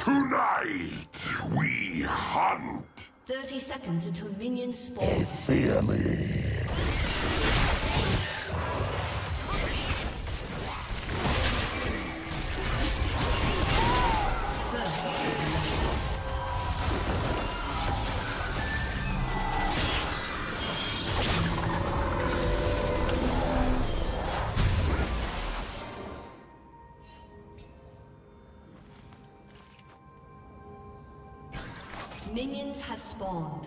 Tonight, we hunt. 30 seconds until minions spawn. They fear me. Minions have spawned.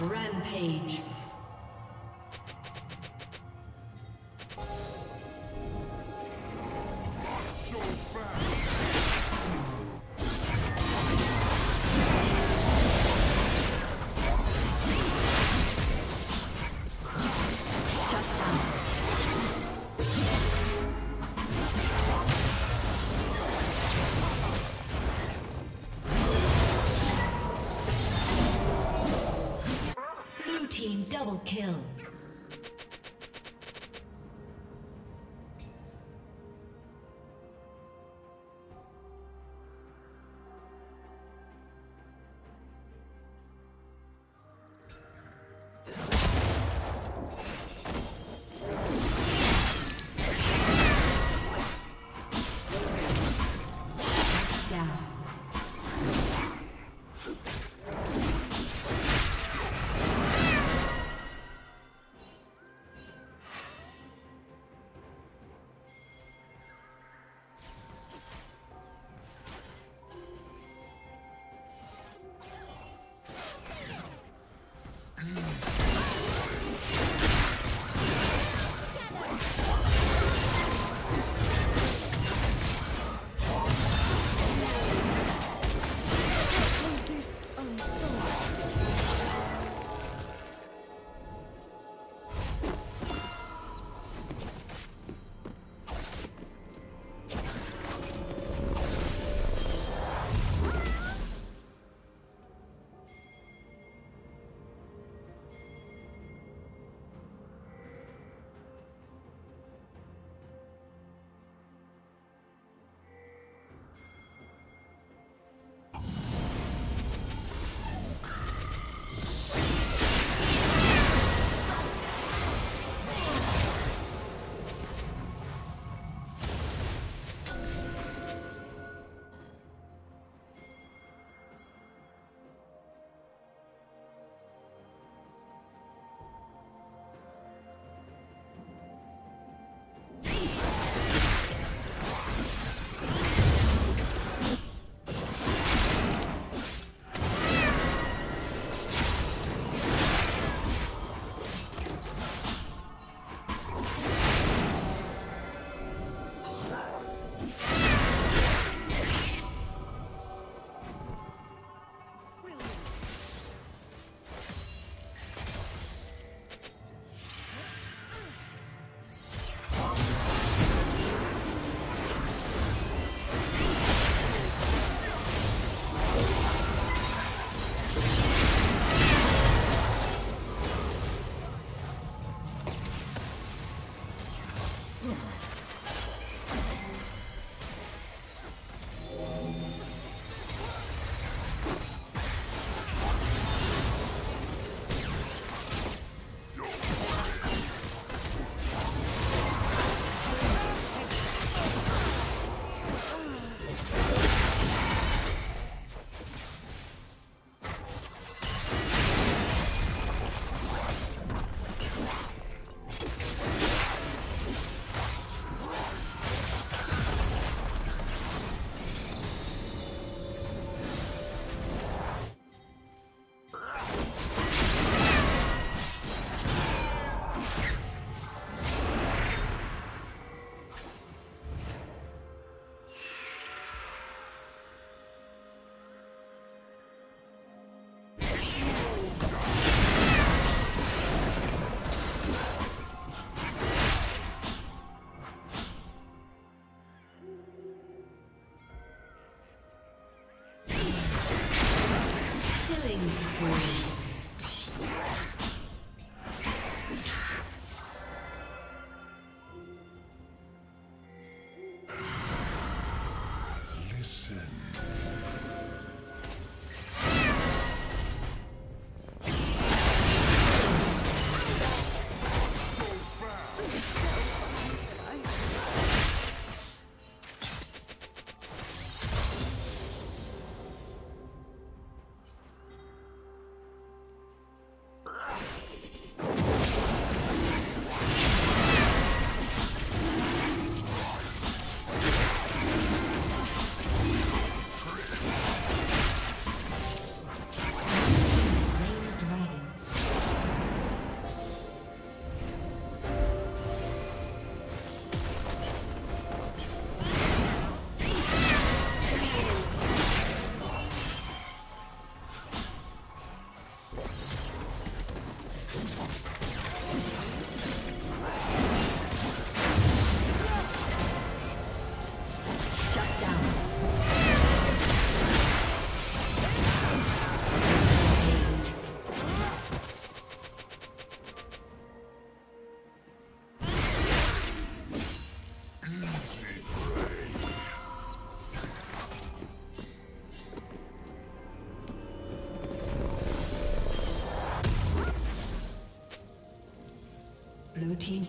Rampage. Double kill. Killing spree. Blue team's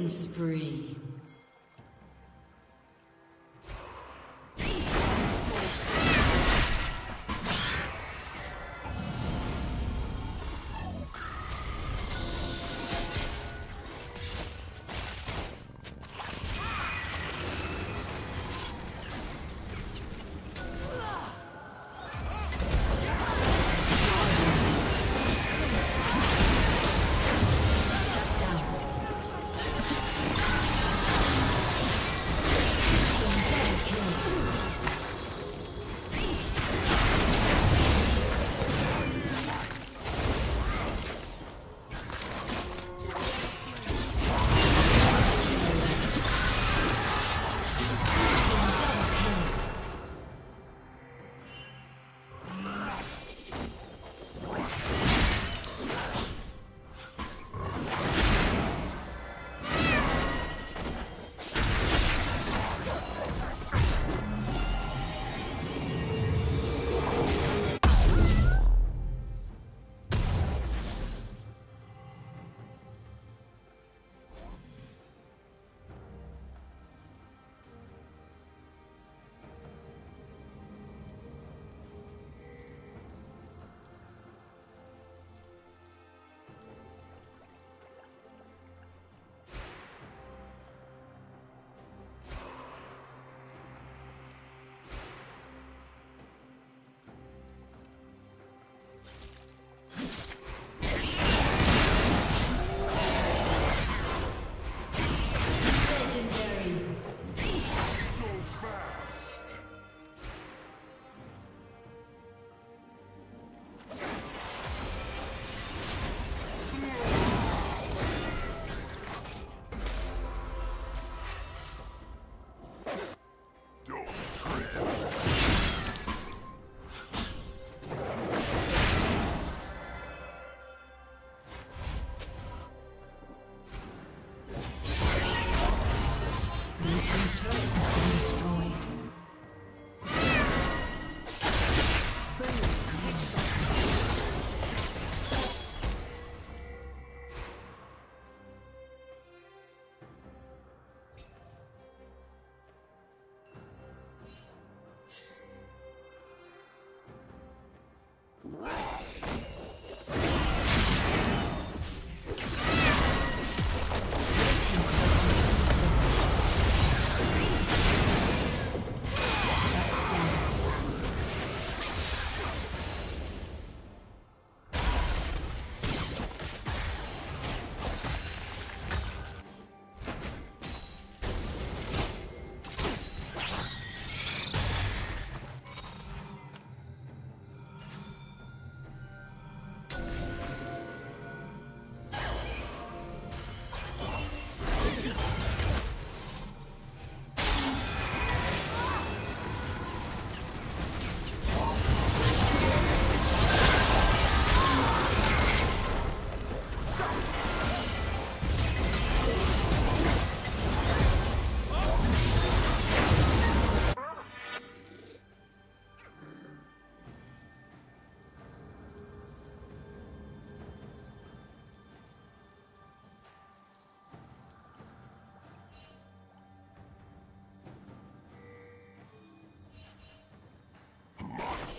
Killing spree.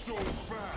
So fast!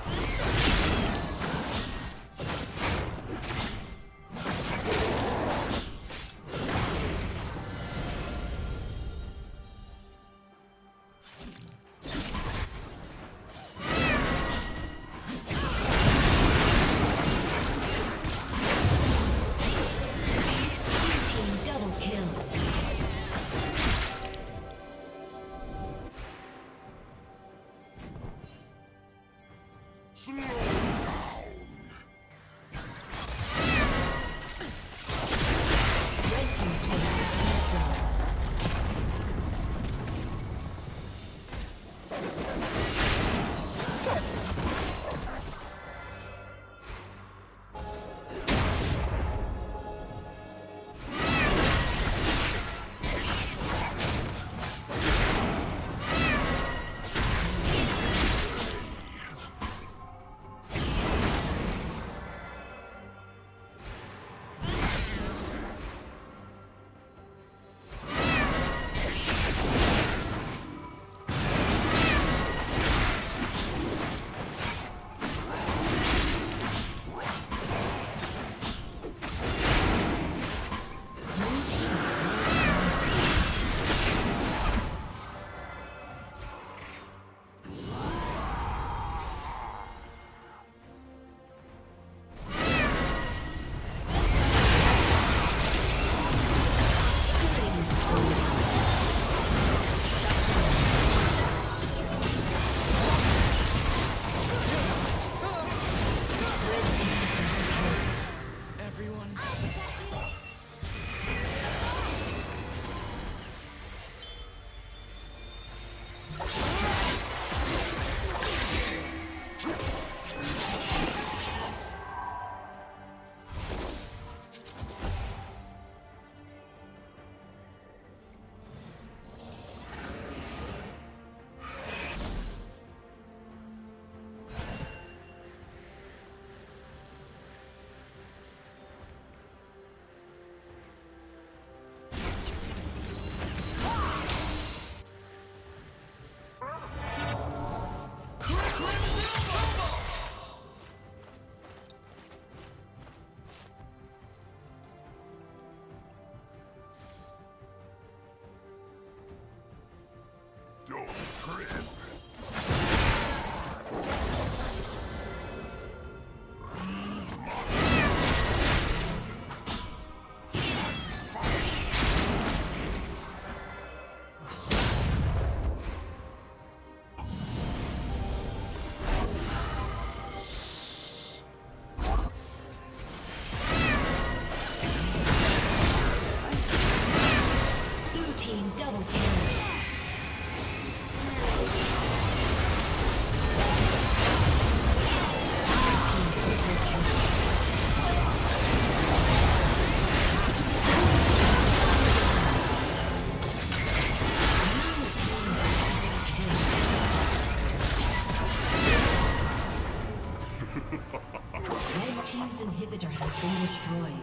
been destroyed.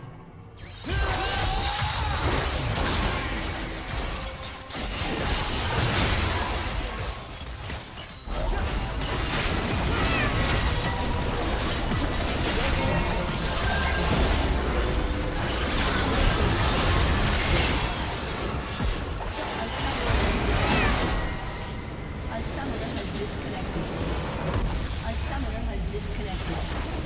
A summoner has disconnected.